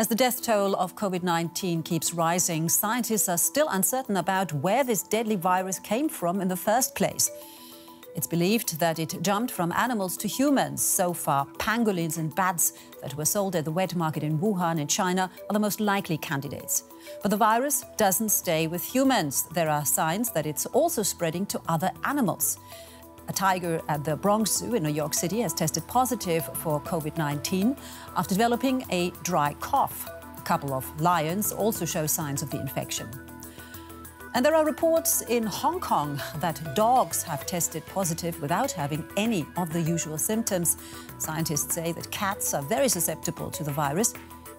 As the death toll of COVID-19 keeps rising, scientists are still uncertain about where this deadly virus came from in the first place. It's believed that it jumped from animals to humans. So far, pangolins and bats that were sold at the wet market in Wuhan in China are the most likely candidates. But the virus doesn't stay with humans. There are signs that it's also spreading to other animals. A tiger at the Bronx Zoo in New York City has tested positive for COVID-19 after developing a dry cough. A couple of lions also show signs of the infection. And there are reports in Hong Kong that dogs have tested positive without having any of the usual symptoms. Scientists say that cats are very susceptible to the virus.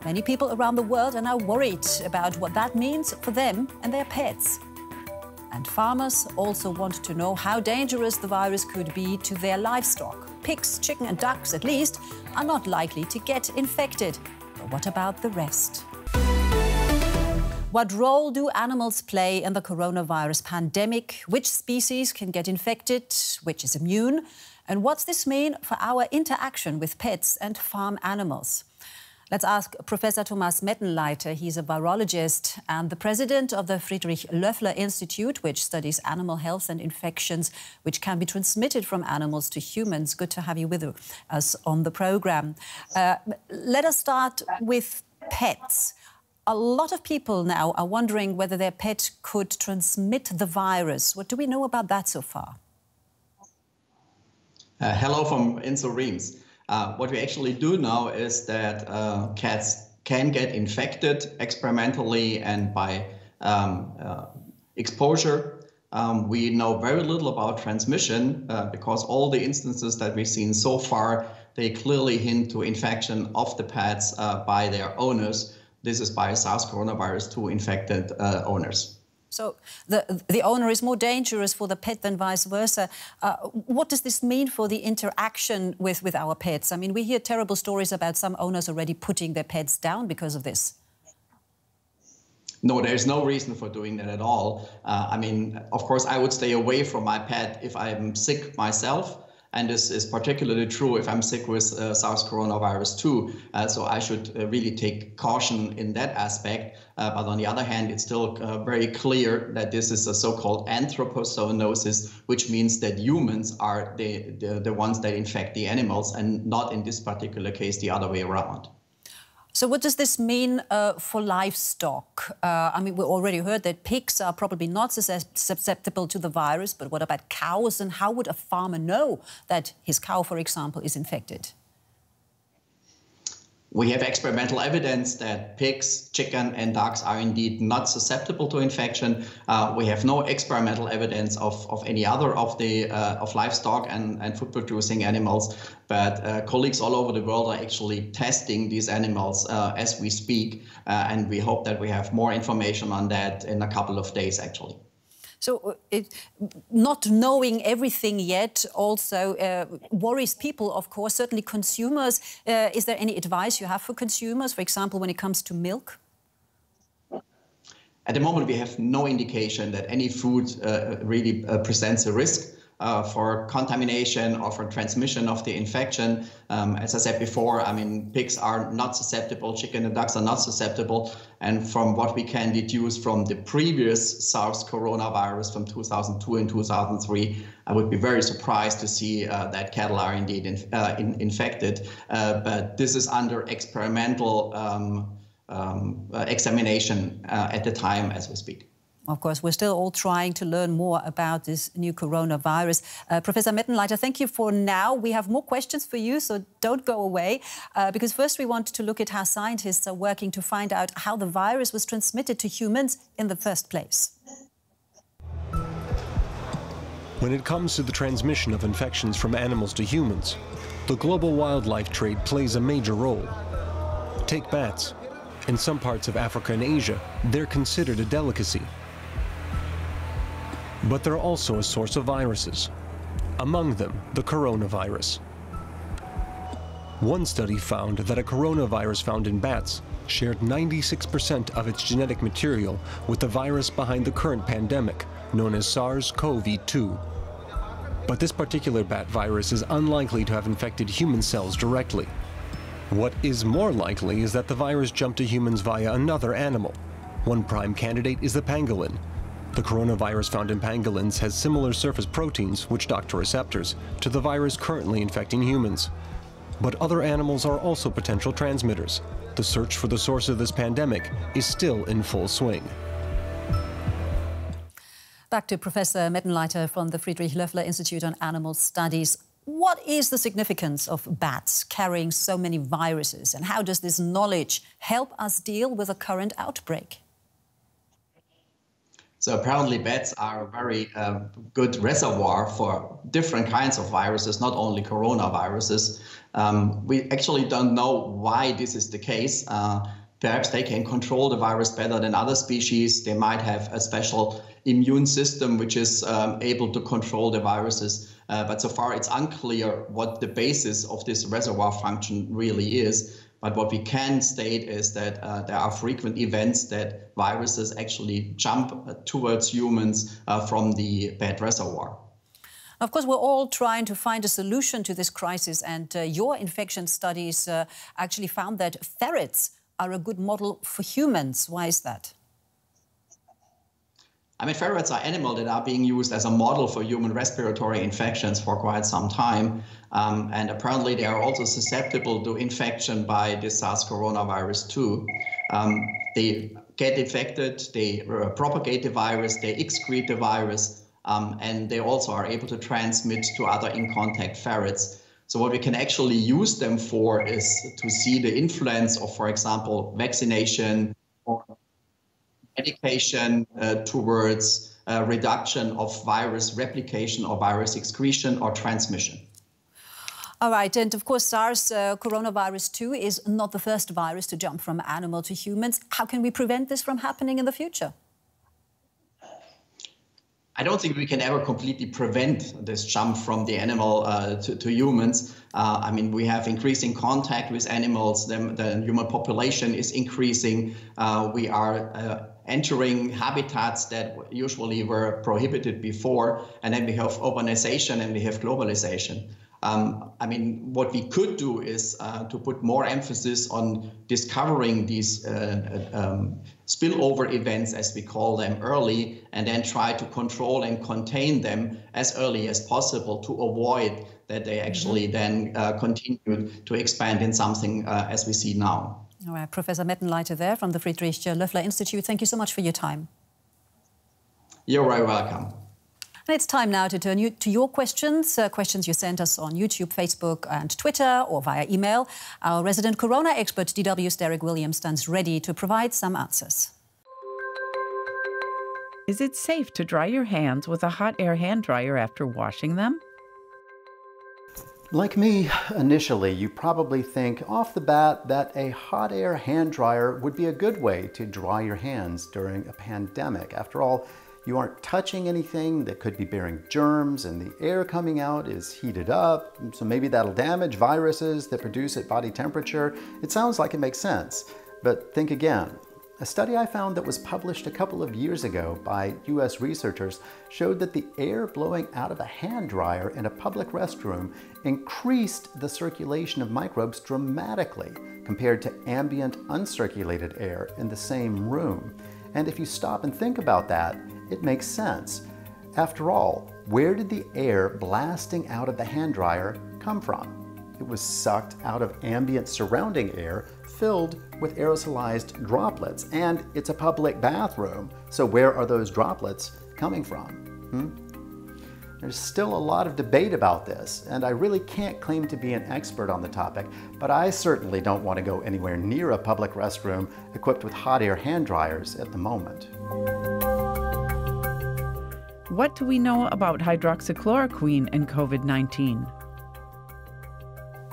Many people around the world are now worried about what that means for them and their pets. And farmers also want to know how dangerous the virus could be to their livestock. Pigs, chicken and ducks, at least, are not likely to get infected. But what about the rest? What role do animals play in the coronavirus pandemic? Which species can get infected? Which is immune? And what's this mean for our interaction with pets and farm animals? Let's ask Professor Thomas Mettenleiter. He's a virologist and the president of the Friedrich Loeffler Institute, which studies animal health and infections which can be transmitted from animals to humans. Good to have you with us on the program. Let us start with pets. A lot of people now are wondering whether their pet could transmit the virus. What do we know about that so far? Hello from Insel Riems. What we actually do know is that cats can get infected experimentally and by exposure. We know very little about transmission because all the instances that we've seen so far, they clearly hint to infection of the pets by their owners. This is by SARS-CoV-2 infected owners. So the owner is more dangerous for the pet than vice versa. What does this mean for the interaction with our pets? I mean, we hear terrible stories about some owners already putting their pets down because of this. No, there's no reason for doing that at all. I mean, of course, I would stay away from my pet if I'm sick myself. And this is particularly true if I'm sick with SARS-CoV-2. So I should really take caution in that aspect. But on the other hand, it's still very clear that this is a so-called anthropozoonosis, which means that humans are the ones that infect the animals and not in this particular case the other way around. So what does this mean for livestock? I mean, we already heard that pigs are probably not susceptible to the virus, but what about cows? And how would a farmer know that his cow, for example, is infected? We have experimental evidence that pigs, chicken and ducks are indeed not susceptible to infection. We have no experimental evidence of any other of the livestock and food-producing animals. But colleagues all over the world are actually testing these animals as we speak. And we hope that we have more information on that in a couple of days, actually. So not knowing everything yet also worries people, of course, certainly consumers. Is there any advice you have for consumers, for example, when it comes to milk? At the moment, we have no indication that any food really presents a risk for contamination or for transmission of the infection. As I said before, I mean, pigs are not susceptible, chicken and ducks are not susceptible. And from what we can deduce from the previous SARS coronavirus from 2002 and 2003, I would be very surprised to see that cattle are indeed infected. But this is under experimental examination at the time as we speak. Of course, we're still all trying to learn more about this new coronavirus. Professor Mettenleiter, thank you for now. We have more questions for you, so don't go away, because first we want to look at how scientists are working to find out how the virus was transmitted to humans in the first place. When it comes to the transmission of infections from animals to humans, the global wildlife trade plays a major role. Take bats. In some parts of Africa and Asia, they're considered a delicacy. But they're also a source of viruses, among them the coronavirus. One study found that a coronavirus found in bats shared 96% of its genetic material with the virus behind the current pandemic, known as SARS-CoV-2. But this particular bat virus is unlikely to have infected human cells directly. What is more likely is that the virus jumped to humans via another animal. One prime candidate is the pangolin. The coronavirus found in pangolins has similar surface proteins, which dock to receptors, to the virus currently infecting humans. But other animals are also potential transmitters. The search for the source of this pandemic is still in full swing. Back to Professor Mettenleiter from the Friedrich Loeffler Institute on Animal Studies. What is the significance of bats carrying so many viruses, and how does this knowledge help us deal with the current outbreak? So apparently bats are a very good reservoir for different kinds of viruses, not only coronaviruses. We actually don't know why this is the case. Perhaps they can control the virus better than other species. They might have a special immune system which is able to control the viruses. But so far it's unclear what the basis of this reservoir function really is. But what we can state is that there are frequent events that viruses actually jump towards humans from the bat reservoir. Of course, we're all trying to find a solution to this crisis, and your infection studies actually found that ferrets are a good model for humans. Why is that? I mean, ferrets are animals that are being used as a model for human respiratory infections for quite some time. And apparently they are also susceptible to infection by the SARS coronavirus too. They get infected, they propagate the virus, they excrete the virus, and they also are able to transmit to other in-contact ferrets. So what we can actually use them for is to see the influence of, for example, vaccination or medication towards reduction of virus replication or virus excretion or transmission. All right, and of course SARS coronavirus 2 is not the first virus to jump from animal to humans. How can we prevent this from happening in the future? I don't think we can ever completely prevent this jump from the animal to humans. I mean, we have increasing contact with animals, the human population is increasing. We are entering habitats that usually were prohibited before, and then we have urbanization and we have globalization. I mean, what we could do is to put more emphasis on discovering these spillover events, as we call them, early, and then try to control and contain them as early as possible to avoid that they actually then continue to expand in something as we see now. All right, Professor Mettenleiter there from the Friedrich Loeffler Institute. Thank you so much for your time. You're very welcome. And it's time now to turn to your questions, questions you sent us on YouTube, Facebook and Twitter, or via email. Our resident corona expert, DW's Derek Williams, stands ready to provide some answers. Is it safe to dry your hands with a hot air hand dryer after washing them? Like me, initially, you probably think off the bat that a hot air hand dryer would be a good way to dry your hands during a pandemic. After all, you aren't touching anything that could be bearing germs, and the air coming out is heated up, so maybe that'll damage viruses that produce at body temperature. It sounds like it makes sense, but think again. A study I found that was published a couple of years ago by US researchers showed that the air blowing out of a hand dryer in a public restroom increased the circulation of microbes dramatically compared to ambient uncirculated air in the same room. And if you stop and think about that, it makes sense. After all, where did the air blasting out of the hand dryer come from? It was sucked out of ambient surrounding air filled with aerosolized droplets, and it's a public bathroom, so where are those droplets coming from? There's still a lot of debate about this, and I really can't claim to be an expert on the topic, but I certainly don't want to go anywhere near a public restroom equipped with hot air hand dryers at the moment. What do we know about hydroxychloroquine and COVID-19?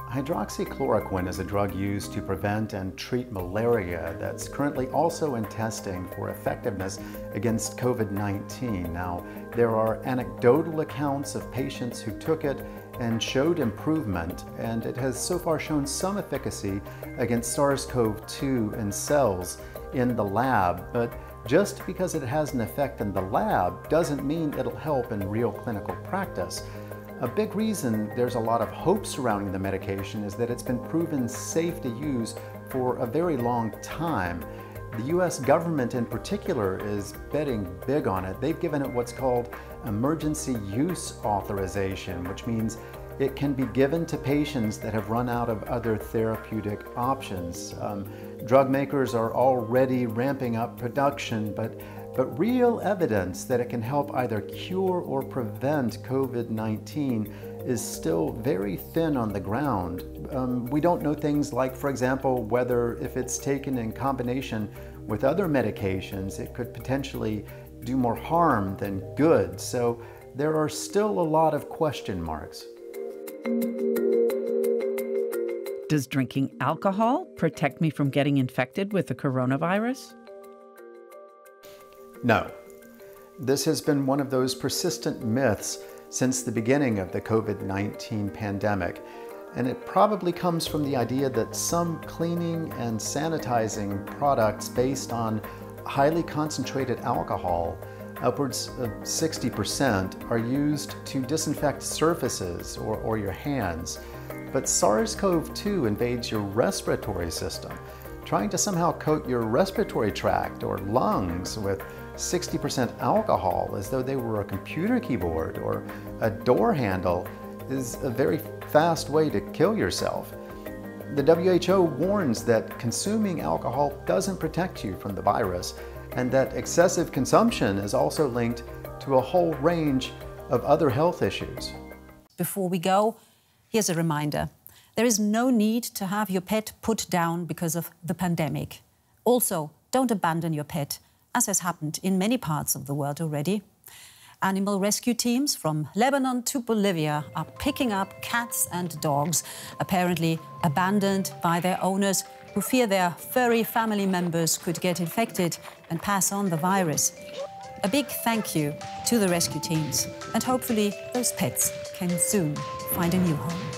Hydroxychloroquine is a drug used to prevent and treat malaria that's currently also in testing for effectiveness against COVID-19. Now, there are anecdotal accounts of patients who took it and showed improvement, and it has so far shown some efficacy against SARS-CoV-2 in cells in the lab, but just because it has an effect in the lab doesn't mean it'll help in real clinical practice. A big reason there's a lot of hope surrounding the medication is that it's been proven safe to use for a very long time. The U.S. government in particular is betting big on it. They've given it what's called emergency use authorization, which means it can be given to patients that have run out of other therapeutic options. Drug makers are already ramping up production, but real evidence that it can help either cure or prevent COVID-19 is still very thin on the ground. We don't know things like, for example, whether if it's taken in combination with other medications, it could potentially do more harm than good. So there are still a lot of question marks. Does drinking alcohol protect me from getting infected with the coronavirus? No. This has been one of those persistent myths since the beginning of the COVID-19 pandemic, and it probably comes from the idea that some cleaning and sanitizing products based on highly concentrated alcohol, upwards of 60%, are used to disinfect surfaces or your hands. But SARS-CoV-2 invades your respiratory system, trying to somehow coat your respiratory tract or lungs with 60% alcohol as though they were a computer keyboard or a door handle is a very fast way to kill yourself. The WHO warns that consuming alcohol doesn't protect you from the virus, and that excessive consumption is also linked to a whole range of other health issues. Before we go, here's a reminder. There is no need to have your pet put down because of the pandemic. Also, don't abandon your pet, as has happened in many parts of the world already. Animal rescue teams from Lebanon to Bolivia are picking up cats and dogs, apparently abandoned by their owners, who fear their furry family members could get infected and pass on the virus. A big thank you to the rescue teams, and hopefully those pets can soon find a new home.